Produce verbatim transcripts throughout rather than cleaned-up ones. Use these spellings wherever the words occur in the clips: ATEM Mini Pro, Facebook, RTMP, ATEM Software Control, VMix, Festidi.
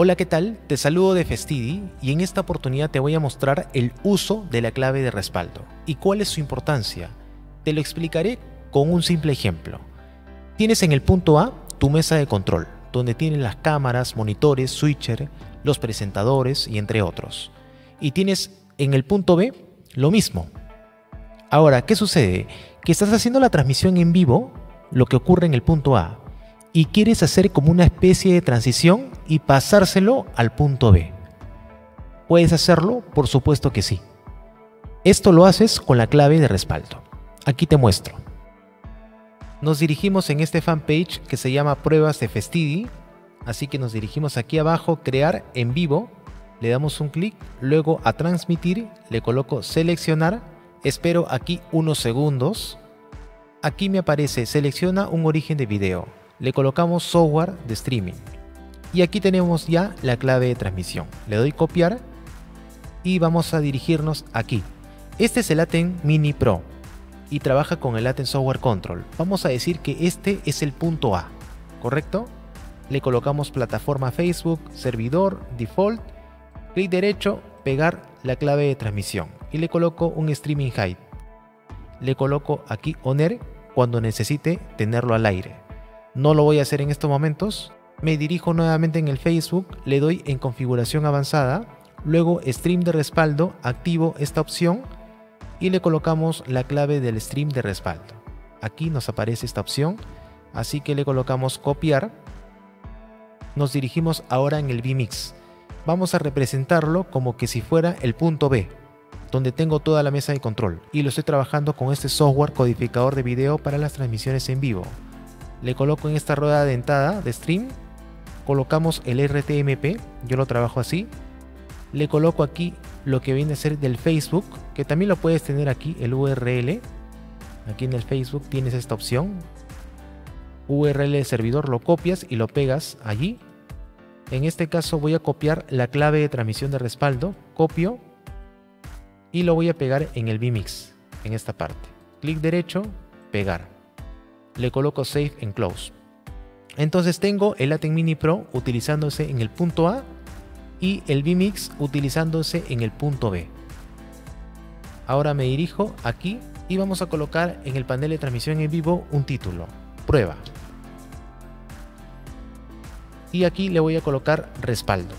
Hola, ¿qué tal? Te saludo de Festidi y en esta oportunidad te voy a mostrar el uso de la clave de respaldo y cuál es su importancia. Te lo explicaré con un simple ejemplo. Tienes en el punto A tu mesa de control, donde tienen las cámaras, monitores, switcher, los presentadores y entre otros. Y tienes en el punto B lo mismo. Ahora, ¿qué sucede? Que estás haciendo la transmisión en vivo, lo que ocurre en el punto A, y quieres hacer como una especie de transición y pasárselo al punto B. ¿Puedes hacerlo? Por supuesto que sí. Esto lo haces con la clave de respaldo. Aquí te muestro. Nos dirigimos en este fanpage que se llama Pruebas de Festidi, así que nos dirigimos aquí abajo, crear en vivo, le damos un clic, luego a transmitir, le coloco seleccionar, espero aquí unos segundos, aquí me aparece selecciona un origen de video, le colocamos software de streaming y aquí tenemos ya la clave de transmisión, le doy copiar y vamos a dirigirnos aquí. Este es el ATEM Mini Pro y trabaja con el ATEM Software Control. Vamos a decir que este es el punto A, ¿correcto? Le colocamos plataforma Facebook, servidor, default, clic derecho, pegar la clave de transmisión y le coloco un streaming height. Le coloco aquí on air cuando necesite tenerlo al aire. No lo voy a hacer en estos momentos. Me dirijo nuevamente en el Facebook, le doy en configuración avanzada, luego stream de respaldo, activo esta opción y le colocamos la clave del stream de respaldo. Aquí nos aparece esta opción, así que le colocamos copiar. Nos dirigimos ahora en el VMix. Vamos a representarlo como que si fuera el punto B, donde tengo toda la mesa de control y lo estoy trabajando con este software codificador de video para las transmisiones en vivo. Le coloco en esta rueda dentada de stream, colocamos el R T M P, yo lo trabajo así, le coloco aquí lo que viene a ser del Facebook, que también lo puedes tener aquí, el U R L. Aquí en el Facebook tienes esta opción, U R L de servidor, lo copias y lo pegas allí. En este caso voy a copiar la clave de transmisión de respaldo, copio y lo voy a pegar en el VMix, en esta parte. Clic derecho, pegar. Le coloco Save and Close. Entonces tengo el ATEM Mini Pro utilizándose en el punto A y el VMix utilizándose en el punto B. Ahora me dirijo aquí y vamos a colocar en el panel de transmisión en vivo un título, prueba. Y aquí le voy a colocar respaldo.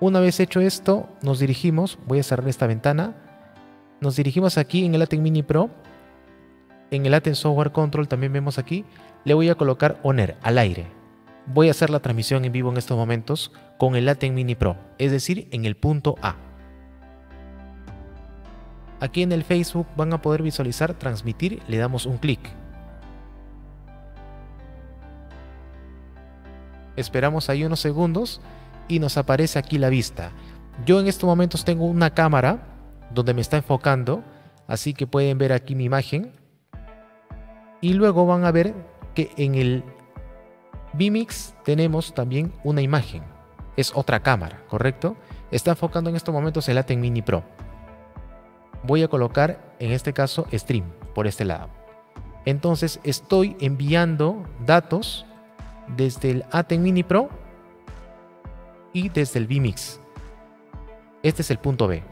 Una vez hecho esto, nos dirigimos, voy a cerrar esta ventana, nos dirigimos aquí en el ATEM Mini Pro, en el ATEM Software Control también vemos aquí, le voy a colocar on air, al aire. Voy a hacer la transmisión en vivo en estos momentos con el ATEM Mini Pro, es decir, en el punto A. Aquí en el Facebook van a poder visualizar transmitir, le damos un clic. Esperamos ahí unos segundos y nos aparece aquí la vista. Yo en estos momentos tengo una cámara donde me está enfocando, así que pueden ver aquí mi imagen. Y luego van a ver que en el VMix tenemos también una imagen. Es otra cámara, ¿correcto? Está enfocando en estos momentos el ATEM Mini Pro. Voy a colocar en este caso stream por este lado. Entonces estoy enviando datos desde el ATEM Mini Pro y desde el VMix. Este es el punto B.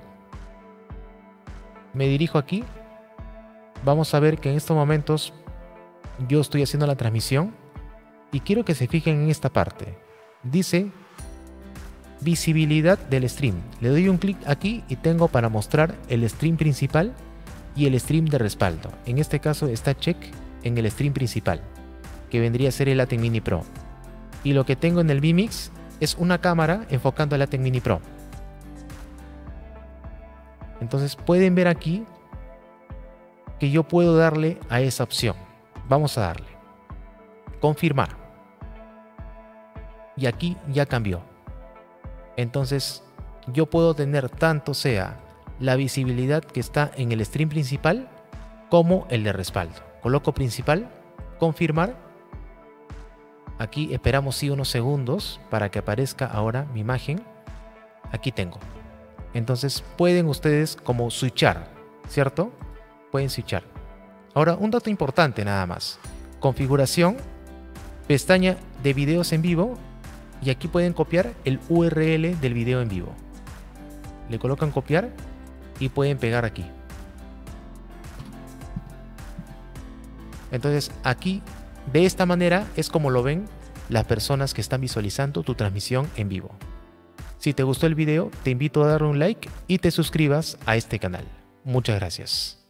Me dirijo aquí. Vamos a ver que en estos momentos yo estoy haciendo la transmisión y quiero que se fijen en esta parte. Dice visibilidad del stream. Le doy un clic aquí y tengo para mostrar el stream principal y el stream de respaldo. En este caso está check en el stream principal, que vendría a ser el ATEM Mini Pro. Y lo que tengo en el VMix es una cámara enfocando al ATEM Mini Pro. Entonces pueden ver aquí que yo puedo darle a esa opción. Vamos a darle. Confirmar. Y aquí ya cambió. Entonces yo puedo tener tanto sea la visibilidad que está en el stream principal como el de respaldo. Coloco principal, confirmar. Aquí esperamos sí unos segundos para que aparezca ahora mi imagen. Aquí tengo. Entonces pueden ustedes como switchar, ¿cierto? Pueden switchar. Ahora un dato importante nada más. Configuración. pestaña de videos en vivo, y aquí pueden copiar el U R L del video en vivo. Le colocan copiar y pueden pegar aquí. Entonces aquí, de esta manera, es como lo ven las personas que están visualizando tu transmisión en vivo. Si te gustó el video, te invito a darle un like y te suscribas a este canal. Muchas gracias.